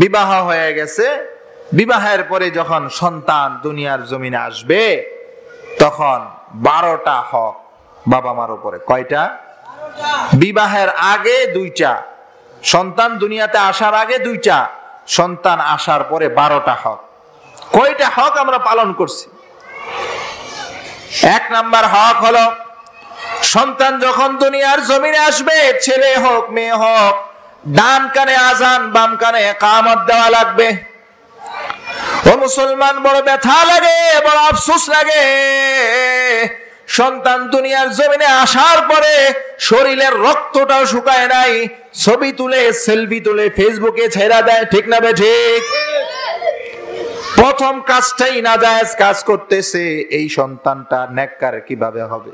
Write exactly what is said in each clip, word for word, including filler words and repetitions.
বিবাহ হয়ে গেছে, বিবাহের পরে যখন সন্তান দুনিয়ার জমিনে আসবে তখন বারোটা হক বাবা মার উপরে। কয়টা? বিবাহের আগে দুইটা, সন্তান দুনিয়াতে আসার আগে দুইটা, সন্তান আসার পরে বারোটা হক। কয়টা হক আমরা পালন করছি? এক নাম্বার হক হলো, সন্তান যখন দুনিয়ার জমিনে আসবে ছেলে হোক মেয়ে হোক, ডান কানে আজান বাম কানে ইকামত দেওয়া লাগবে। ও মুসলমান, বড় ব্যথা লাগে, বড় আফসোস লাগে, সন্তান দুনিয়ার জমিনে আসার পরে শরীরের রক্তটাও শুকায় নাই, ছবি তুলে সেলফি তুলে ফেসবুকে ছেড়া দেয়, ঠিক না বে? ঠিক। প্রথম কাজটাই নাজায়েজ কাজ করতেছে। এই সন্তানটা নেককার কিভাবে হবে?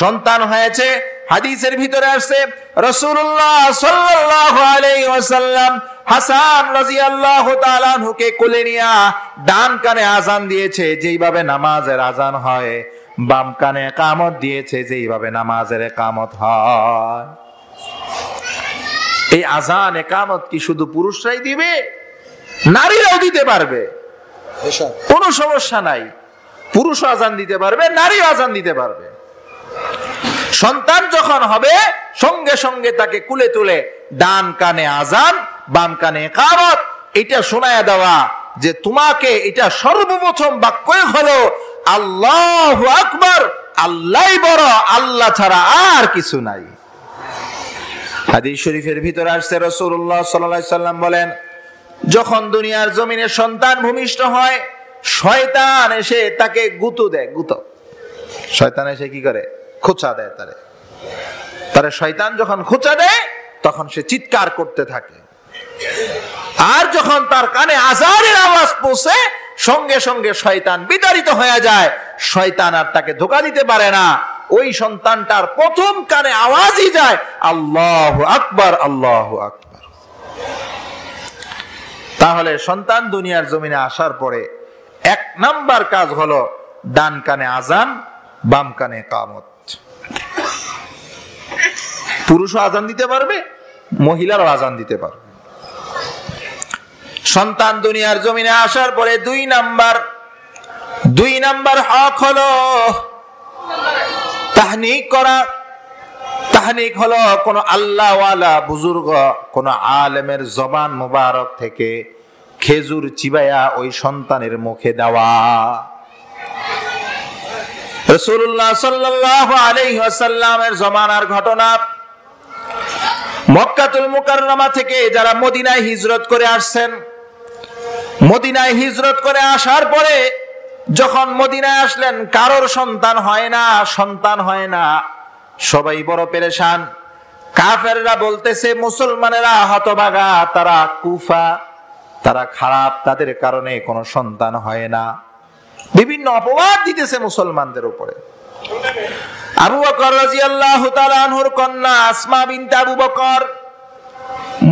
সন্তান হয়েছে, হাদিসের ভিতরে আসছে রাসূলুল্লাহ সাল্লাল্লাহু আলাইহি ওয়াসাল্লাম হাসান রাদিয়াল্লাহু তাআলা আনহুকে কোলে নিয়া ডান কানে আজান দিয়েছে যেইভাবে নামাজের আজান হয়, বাম কানে ইকামত দিয়েছে যেইভাবে নামাজের ইকামত হয়। এই আজান ইকামত কি শুধু পুরুষরাই দিবে? নারীরাও দিতে পারবে, কোনো সমস্যা নাই। পুরুষ আজান দিতে পারবে, নারী আজান দিতে পারবে। সন্তান যখন হবে সঙ্গে সঙ্গে তাকে কুলে তুলে ডান কানে আজান বাম কানে ইকামত এটা শোনায়া দেওয়া, যে তোমাকে এটা সর্বপ্রথম বাক্যই হলো আল্লাহু আকবার, আল্লাহই বড়, আল্লাহ ছাড়া আর কিছু নাই। হাদিস শরীফের ভিতরে আসছে রাসূলুল্লাহ সাল্লাল্লাহু আলাইহি সাল্লাম বলেন, যখন দুনিয়ার জমিনে সন্তান ভূমিষ্ঠ হয় শয়তান এসে তাকে গুঁতো দেয়। গুঁতো, শয়তান এসে কি করে? খোঁচা দেয়। তারে তারে শয়তান যখন খোঁচা দেয় তখন সে চিৎকার করতে থাকে, আর যখন তার কানে আজানের আওয়াজ পৌঁছে সঙ্গে সঙ্গে শয়তান বিতাড়িত হয়ে যায়, শয়তান আর তাকে ধোঁকা দিতে পারে না। ওই সন্তানটার প্রথম কানে আওয়াজই যায় আল্লাহু আকবার, আল্লাহু আকবার। তাহলে সন্তান দুনিয়ার জমিনে আসার পরে এক নাম্বার কাজ হলো ডান কানে আজান বাম কানে ইকামত। পুরুষও আজান দিতে পারবে, মহিলারও আজান দিতে পারবে। সন্তান দুনিয়ার জমিনে আসার পরে দুই নাম্বার দুই নাম্বার হক হলো তাহনিক করা। তাহনিক হলো কোন আল্লাহওয়ালা বুজুর্গ, কোন আলেমের জবান মোবারক থেকে খেজুর চিবায়া ওই সন্তানের মুখে দেওয়া। রাসূলুল্লাহ সাল্লাল্লাহু আলাইহি ওয়াসাল্লামের জমানার ঘটনা। মক্কাতুল মুকাররমা থেকে যারা মদিনায় হিজরত করে আসছেন, মদিনায় হিজরত করে আসার পরে যখন মদিনায় আসলেন কারোর সন্তান হয় না, সন্তান হয় না, সবাই বড় পেরেশান। কাফেররা বলতেছে মুসলমানেরা হতভাগা, তারা কুফা, তারা খারাপ, তাদের কারণে কোনো সন্তান হয় না। বিভিন্ন অপবাদ দিতেছে মুসলমানদের উপরে। আবু বকর রাদিয়াল্লাহু তাআলা আনহুর কন্যা আসমা বিনত আবু বকর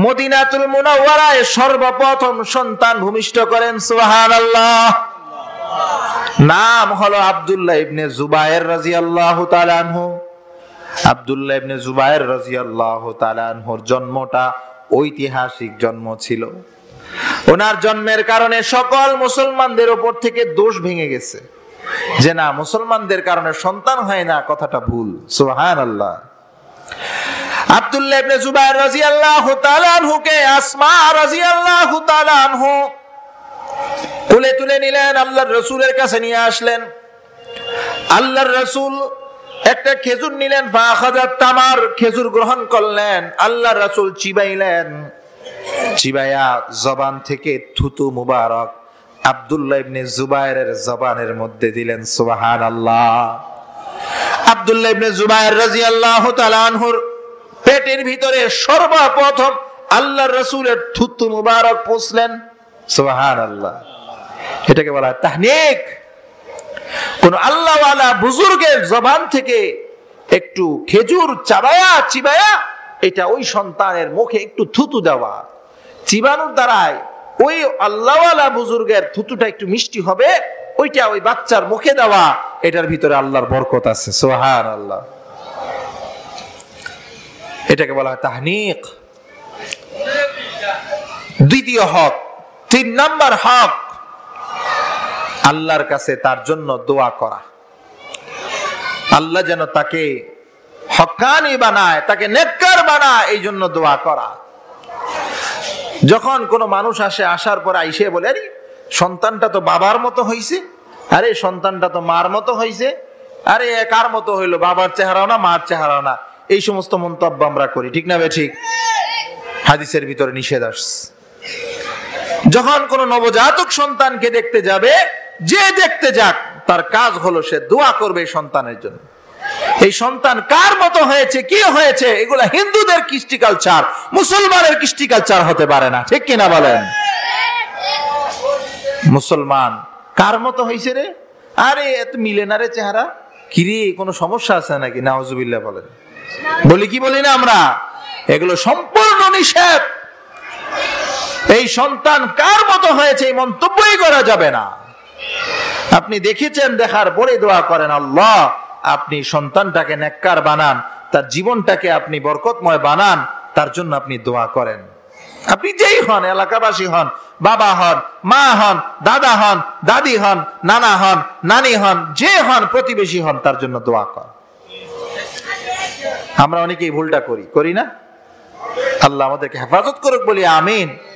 মদিনাতুল মুনাওয়ারায় সর্বপ্রথম সন্তান ভূমিষ্ঠ করেন। সুবহানাল্লাহ। নাম হলো আব্দুল্লাহ ইবনে জুবায়ের রাদিয়াল্লাহু তাআলা আনহু। আব্দুল্লাহ ইবনে জুবায়ের রাদিয়াল্লাহু তাআলা আনহুর জন্মটা ঐতিহাসিক জন্ম ছিল। ওনার জন্মের কারণে সকল মুসলমানদের উপর থেকে দোষ ভেঙে গেছে যে না, মুসলমানদের কারণে সন্তান হয় না, কথাটা ভুল। সুবহানাল্লাহ। আব্দুল্লাহ ইবনে জুবায়ের রাদিয়াল্লাহু তাআলা আনহুকে আসমা রাদিয়াল্লাহু তাআলা আনহু কোলে তুলে নিলেন, আল্লাহর রাসূলের কাছে নিয়ে আসলেন। আল্লাহর রাসূল একটা খেজুর নিলেন, ফাখাযাত তামার, খেজুর গ্রহণ করলেন। আল্লাহর রাসূল চিবাইলেন, চিবায়া জবান থেকে থুতু মুবারক আব্দুল্লাহ ইবনে জুবায়েরের জবানের মধ্যে দিলেন। সুবহানাল্লাহ। আব্দুল্লাহ ইবনে জুবায়ের রাদিয়াল্লাহু তাআলা আনহুর পেটের ভিতরে সর্বপ্রথম আল্লাহর রাসূলের থুতু মুবারক পৌঁছলেন। সুবহানাল্লাহ। এটাকে বলা তাহনিক। কোন আল্লাহওয়ালা বুজুর্গের জবান থেকে একটু খেজুর চাবায়া চিবায়া এটা ওই সন্তানের মুখে একটু থুতু দেওয়া। চিবানোর দ্বারায় ওই আল্লাহওয়ালা বুজুর্গের থুতুটা একটু মিষ্টি হবে, ওইটা ওই বাচ্চার মুখে দেওয়া, এটার ভিতরে আল্লাহর বরকত আছে। সুবহানাল্লাহ। এটাকে বলা হয় তাহনিক। দ্বিতীয় হক, তিন নাম্বার হক আল্লাহর কাছে তার জন্য দোয়া করা। আল্লাহ যেন তাকে হক্কানি বানায়, তাকে নেককার বানায়, এই জন্য দোয়া করা। যখন কোনো মানুষ আসে, আসার পর আইসে বলে, আরে সন্তানটা তো বাবার মতো হইছে, আরে সন্তানটা তো মার মতো হইছে, আরে কার মতো হইলো, বাবার চেহারা না মার চেহারা না, এই সমস্ত মন্তব্য আমরা করি, ঠিক না বে ঠিক? হাদিসের ভিতরে নিষেধ আসছে। যখন কোন নবজাতক সন্তানকে দেখতে যাবে, যে দেখতে যাক তার কাজ হলো সে দোয়া করবে সন্তানের জন্য। এই সন্তান কার মতো হয়েছে, কি হয়েছে, এগুলা হিন্দুদের কৃষ্টি কালচার, মুসলমানের কৃষ্টি কালচার হতে পারে না, ঠিক কিনা বলেন? মুসলমান কার মতো হয়েছে রে, আরে এত মিলে না রে চেহারা, কি রে কোনো সমস্যা আছে নাকি, নাউজুবিল্লাহ বলেন। বলি কি বলি না আমরা? এগুলো সম্পূর্ণ নিষেধ। এই সন্তান কার মতো হয়েছে এই মন্তব্যই করা যাবে না। আপনি দেখেছেন, দেখার পরে দোয়া করেন, আল্লাহ আপনি সন্তানটাকে নেককার বানান, তার জীবনটাকে আপনি বরকতময় বানান, তার জন্য আপনি দোয়া করেন। আপনি যেই হন, এলাকাবাসী হন, বাবা হন, মা হন, দাদা হন, দাদি হন, নানা হন, নানি হন, যে হন, প্রতিবেশী হন, তার জন্য দোয়া কর। আমরা অনেকেই ভুলটা করি, করি না? আল্লাহ আমাদেরকে হেফাজত করুক, বলি আমিন।